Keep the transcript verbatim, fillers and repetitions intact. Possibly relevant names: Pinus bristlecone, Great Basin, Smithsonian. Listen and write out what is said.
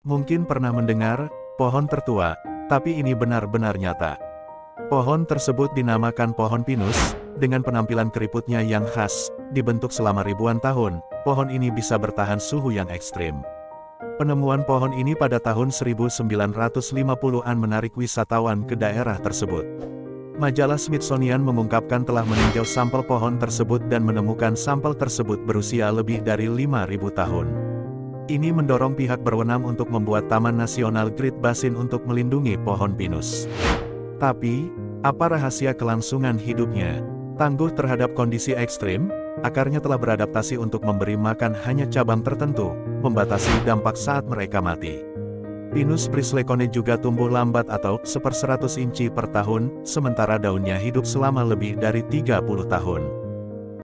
Mungkin pernah mendengar pohon tertua, tapi ini benar-benar nyata. Pohon tersebut dinamakan pohon pinus, dengan penampilan keriputnya yang khas. Dibentuk selama ribuan tahun, pohon ini bisa bertahan suhu yang ekstrim. Penemuan pohon ini pada tahun seribu sembilan ratus lima puluhan menarik wisatawan ke daerah tersebut. Majalah Smithsonian mengungkapkan telah meninjau sampel pohon tersebut dan menemukan sampel tersebut berusia lebih dari lima ribu tahun. Ini mendorong pihak berwenang untuk membuat Taman Nasional Great Basin untuk melindungi pohon pinus. Tapi, apa rahasia kelangsungan hidupnya? Tangguh terhadap kondisi ekstrim, akarnya telah beradaptasi untuk memberi makan hanya cabang tertentu, membatasi dampak saat mereka mati. Pinus bristlecone juga tumbuh lambat atau seperseratus inci per tahun, sementara daunnya hidup selama lebih dari tiga puluh tahun.